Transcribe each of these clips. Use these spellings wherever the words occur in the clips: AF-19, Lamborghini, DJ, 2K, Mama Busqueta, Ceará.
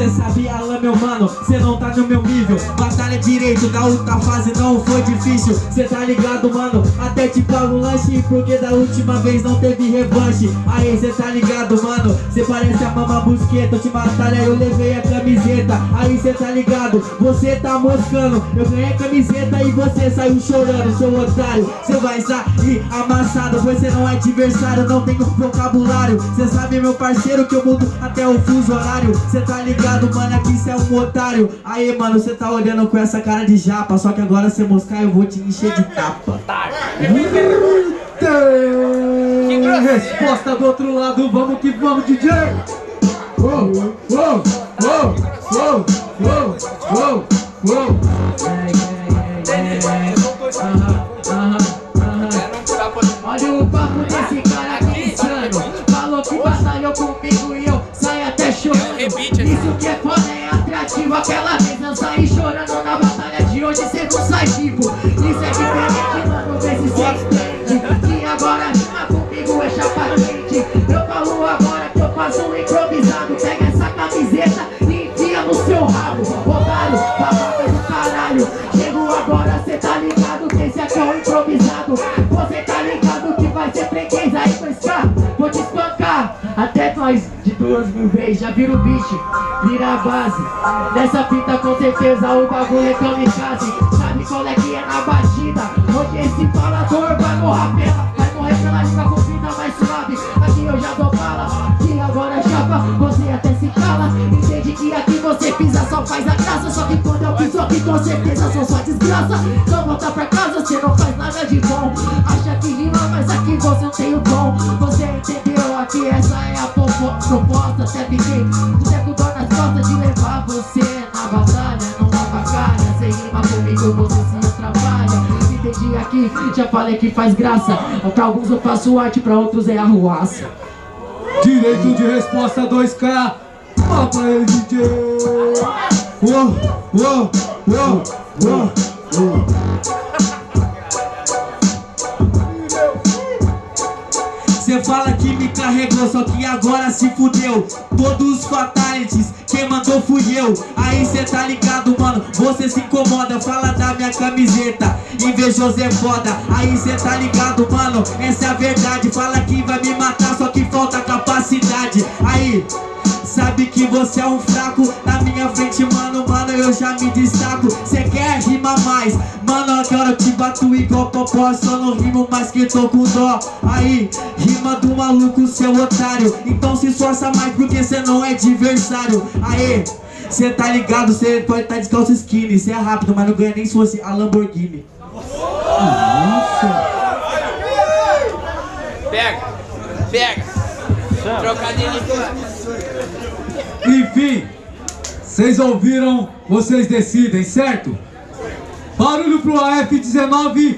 Cê sabia, Alan, meu mano, cê não tá no meu nível. Batalha direito, da outra fase não foi difícil. Cê tá ligado, mano, até te pago um lanche, porque da última vez não teve revanche. Aí cê tá ligado, mano, cê parece a Mama Busqueta. Eu te batalha, eu levei a camiseta. Aí cê tá ligado, você tá moscando. Eu ganhei a camiseta e você saiu chorando, seu otário. Cê vai sair amassado, você não é adversário, não tem vocabulário. Cê sabe, meu parceiro, que eu mudo até o fuso horário. Cê tá ligado, mano, aqui cê é um otário. Aí, mano, cê tá olhando com essa cara de japa, só que agora cê moscar eu vou te encher de tapa. Eita! Resposta do outro lado, vamos que vamos, DJ! Uou, uou, uou, uou, uou, uou, uou. Olha o papo desse cara aqui insano. Falou que batalhou comigo e eu saio até chorando. Isso que é foda, é atrativo. Aquela vez não saí chorando. Na batalha de hoje cê não sai vivo. Isso é diferente, mano, vê se cê entende. Que agora rima comigo é chapa quente. Eu falo agora que eu faço um improvisado. Pega essa camiseta e enfia no seu rabo. Otário, babaca do caralho. Chego agora, cê tá ligado que esse aqui é um improvisado. Você tá ligado que vai ser freguês aí pra escar. Vou te espancar até nós de 2.000 vezes. Já vira o bicho, vira a base. Nessa fita com certeza o bagulho é kamikaze. Sabe qual é que é na batida? Hoje esse falador vai morrer pela. Vai morrer pela chica com vida mais suave. Aqui eu já dou bala. E agora chapa, você até se cala. Entende que aqui você pisa, só faz a graça. Só que quando eu piso aqui com certeza sou só desgraça. Então volta pra casa, você não faz nada de bom. Acha que rima, mas aqui você não tem o dom. Você entendeu? Aqui essa é a proposta. Até fiquei até com dor nas costas de levar você na batalha. Não avacalha, você rima comigo, você se atrapalha. Entendi aqui, já falei que faz graça. Pra alguns eu faço arte, pra outros é arruaça. Direito de resposta 2K. Fala pra ele, DJ. Uou, uou, uou, uou, uou. Cê fala que me carregou, só que agora se fudeu. Todos os fatalities, quem mandou fui eu. Aí cê tá ligado, mano, você se incomoda. Fala da minha camiseta, invejoso é foda. Aí cê tá ligado, mano, essa é a verdade. Fala que vai me matar, só que falta capacidade. Aí, sabe que você é um fraco. Na minha frente, mano, eu já me destaco. Cê quer rimar mais? Mano, agora eu te bato igual popó. Só não rimo mais que tô com dó. Aí, rima do maluco, seu otário. Então se esforça mais porque cê não é adversário. Aê, cê tá ligado, cê pode tá descalço skinny. Cê é rápido, mas não ganha nem se fosse a Lamborghini. Nossa. Pega, pega. Trocadinho de... Enfim, vocês ouviram, vocês decidem, certo? Barulho pro AF-19.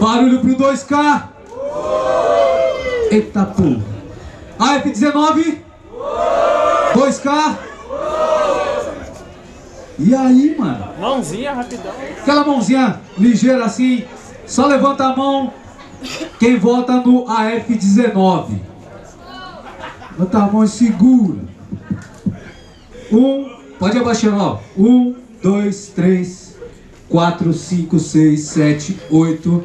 Barulho pro 2K. Eita porra. AF-19. 2K. E aí, mano? Mãozinha rapidão. Aquela mãozinha ligeira assim. Só levanta a mão quem vota no AF-19. Levanta a mão e segura. 1, pode abaixar, ó. 1, 2, 3, 4, 5, 6, 7, 8,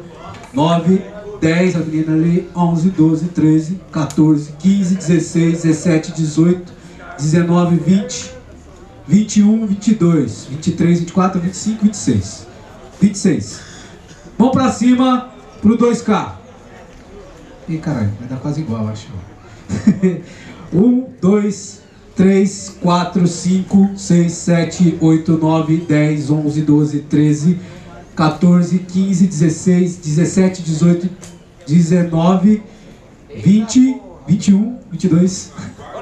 9, 10, a menina ali, 11, 12, 13, 14, 15, 16, 17, 18, 19, 20, 21, 22, 23, 24, 25, 26. 26. Vamos pra cima pro 2K. Ih, caralho, vai dar quase igual, acho. 1, 2, 3, 4, 5, 6, 7, 8, 9, 10, 11, 12, 13, 14, 15, 16, 17, 18, 19, 20, 21, 22,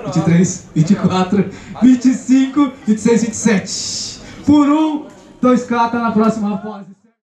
23, 24, 25, 26, 27. Por 1, 2K tá na próxima fase.